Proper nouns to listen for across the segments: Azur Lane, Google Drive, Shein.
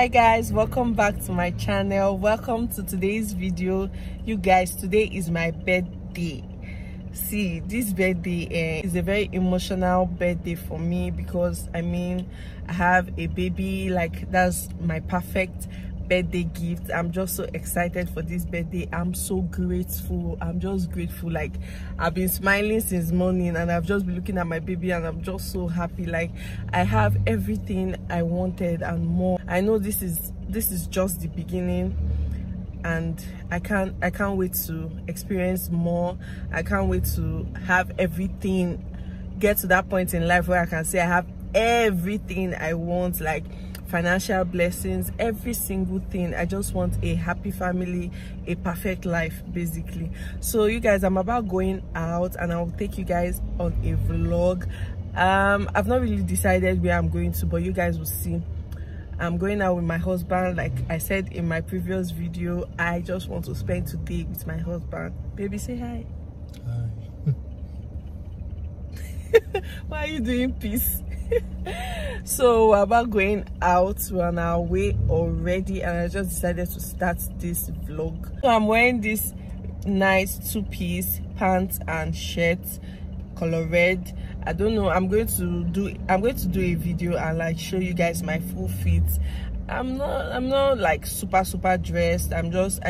Hi guys, welcome back to my channel. Welcome to today's video. You guys, today is my birthday. See, this birthday is a very emotional birthday for me because I have a baby. Like, that's my perfect birthday gift. I'm just so excited for this birthday. I'm so grateful. I'm just grateful. Like, I've been smiling since morning and I've just been looking at my baby and I'm just so happy. Like, I have everything I wanted and more. I know this is just the beginning, and I can't wait to experience more. I can't wait to have everything, get to that point in life where I can say I have everything I want, like financial blessings, every single thing. I just want a happy family, a perfect life, basically. So you guys, I'm about going out and I'll take you guys on a vlog. I've not really decided where I'm going to, but you guys will see. I'm going out with my husband. Like I said in my previous video, I just want to spend today with my husband. Baby, say hi. Hi. Why are you doing peace? So we're about going out. We're on our way already and I just decided to start this vlog. So I'm wearing this nice two-piece pants and shirt, color red. I don't know, I'm going to do a video and like show you guys my full fit. I'm not like super dressed. I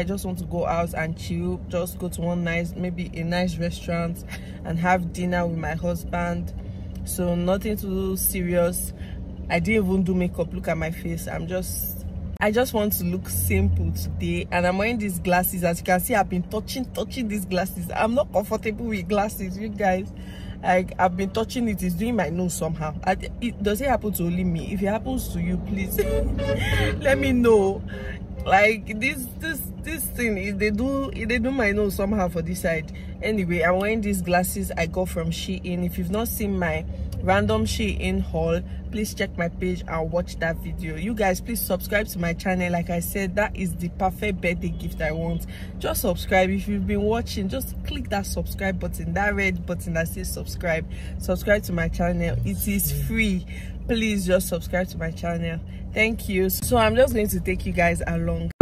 just want to go out and chill, just go to maybe a nice restaurant and have dinner with my husband. So nothing too serious. I didn't even do makeup. Look at my face. I just want to look simple today, and I'm wearing these glasses. As you can see, I've been touching these glasses. I'm not comfortable with glasses, you guys. Like, I've been touching it, it's doing my nose somehow. Does it happen to only me? If it happens to you, please let me know. Like, this thing, they do my nose somehow for this side. Anyway, I'm wearing these glasses I got from Shein. If you've not seen my random Shein haul, please check my page and watch that video. You guys, please subscribe to my channel. Like I said, that is the perfect birthday gift I want. Just subscribe. If you've been watching, just click that subscribe button, that red button that says subscribe to my channel. It is free. Please just subscribe to my channel. Thank you. So I'm just going to take you guys along.